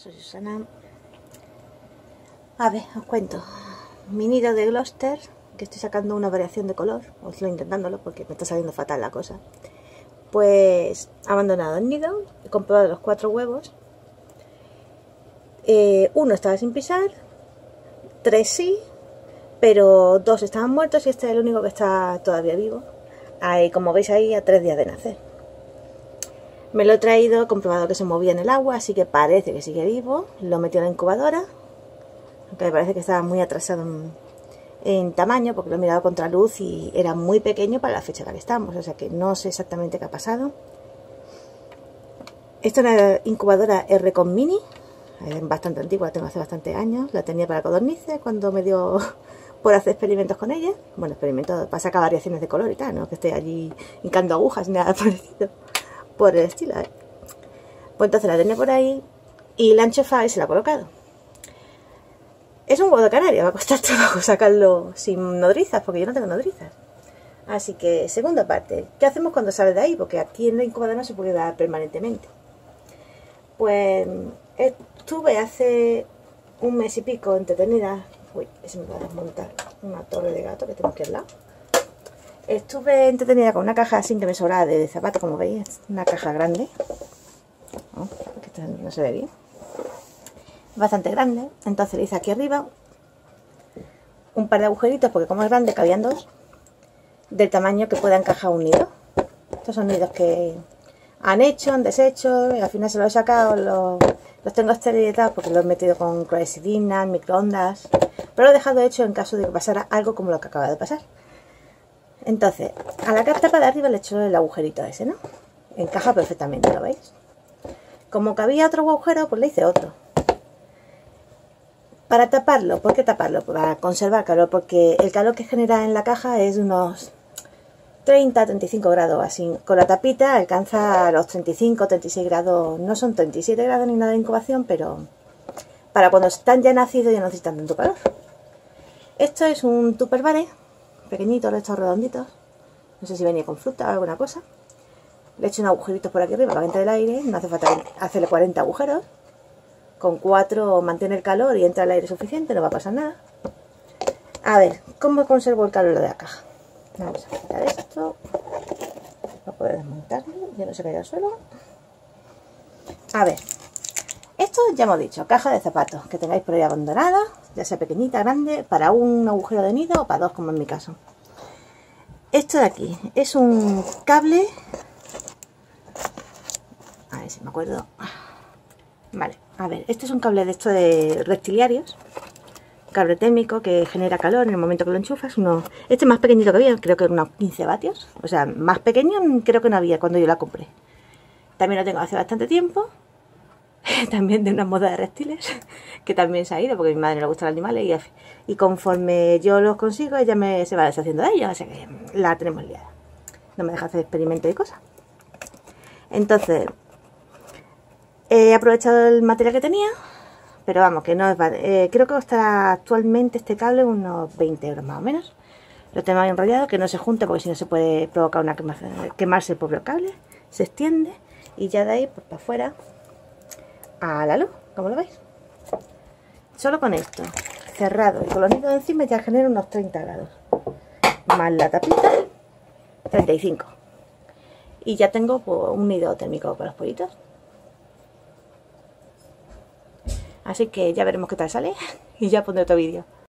Soy Susana. A ver, os cuento. Mi nido de Gloucester, que estoy sacando una variación de color, o estoy intentándolo porque me está saliendo fatal la cosa. Pues he abandonado el nido, he comprado los 4 huevos. Uno estaba sin pisar, 3 sí, pero 2 estaban muertos y este es el único que está todavía vivo. Ahí, como veis ahí, a 3 días de nacer. Me lo he traído, he comprobado que se movía en el agua, así que parece que sigue vivo. Lo metí en la incubadora, aunque me parece que estaba muy atrasado en tamaño, porque lo he mirado contra luz y era muy pequeño para la fecha que estamos, o sea que no sé exactamente qué ha pasado. Esta es una incubadora R-Com Mini, es bastante antigua, la tengo hace bastante años. La tenía para codornices cuando me dio por hacer experimentos con ella. Bueno, experimentos para sacar variaciones de color y tal, no que esté allí hincando agujas ni nada parecido por el estilo, ¿eh? Pues entonces la tenía por ahí y la enchufada y se la ha colocado. Es un huevo de canario, va a costar trabajo sacarlo sin nodrizas, porque yo no tengo nodrizas. Así que, segunda parte, ¿qué hacemos cuando sale de ahí? Porque aquí en la incubadora no se puede dar permanentemente. Pues estuve hace un mes y pico entretenida. Uy, se me va a desmontar una torre de gato que tengo aquí al lado. Estuve entretenida con una caja sin que me sobraba de zapatos, como veis, una caja grande. Oh, que no se ve bien. Bastante grande. Entonces le hice aquí arriba un par de agujeritos, porque como es grande cabían 2, del tamaño que pueda encajar un nido. Estos son nidos que han hecho, han deshecho, y al final se los he sacado, los tengo esterilizados porque los he metido con clorhexidina, microondas, pero lo he dejado hecho en caso de que pasara algo como lo que acaba de pasar. Entonces, a la tapa de arriba le he hecho el agujerito ese, ¿no? Encaja perfectamente, ¿lo veis? Como cabía otro agujero, pues le hice otro. Para taparlo, ¿por qué taparlo? Para conservar calor, porque el calor que genera en la caja es unos 30-35 grados, así. Con la tapita alcanza los 35-36 grados, no son 37 grados ni nada de incubación, pero para cuando están ya nacidos ya no necesitan tanto calor. Esto es un Tupperware pequeñitos, estos redonditos, no sé si venía con fruta o alguna cosa. Le he hecho un agujerito por aquí arriba para que entre el aire, no hace falta hacerle 40 agujeros, con 4 mantiene el calor y entra el aire suficiente, no va a pasar nada. A ver, ¿cómo conservo el calor de la caja? Vamos a quitar esto, para poder desmontarlo, ya no se caiga al suelo. A ver, esto ya hemos dicho, caja de zapatos que tengáis por ahí abandonada, ya sea pequeñita, grande, para un agujero de nido o para 2, como en mi caso. Esto de aquí es un cable, a ver si me acuerdo. Vale, a ver, este es un cable de esto de rectiliarios, cable térmico que genera calor en el momento que lo enchufas. Este más pequeñito que había, creo que era unos 15 vatios, o sea, más pequeño creo que no había cuando yo la compré. También lo tengo hace bastante tiempo, también de una moda de reptiles que también se ha ido, porque a mi madre le gustan los animales y conforme yo los consigo ella se va deshaciendo de ellos, o sea que la tenemos liada, no me deja hacer experimentos y cosas. Entonces he aprovechado el material que tenía, pero vamos, que no es creo que está actualmente este cable unos 20 euros más o menos. Lo tengo ahí enrollado, que no se junte porque si no se puede provocar una quemarse el propio cable, se extiende y ya de ahí pues para afuera a la luz, como lo veis. Solo con esto cerrado y con los nidos encima ya genera unos 30 grados, más la tapita 35, y ya tengo pues un nido térmico para los pollitos. Así que ya veremos qué tal sale y ya pondré otro vídeo.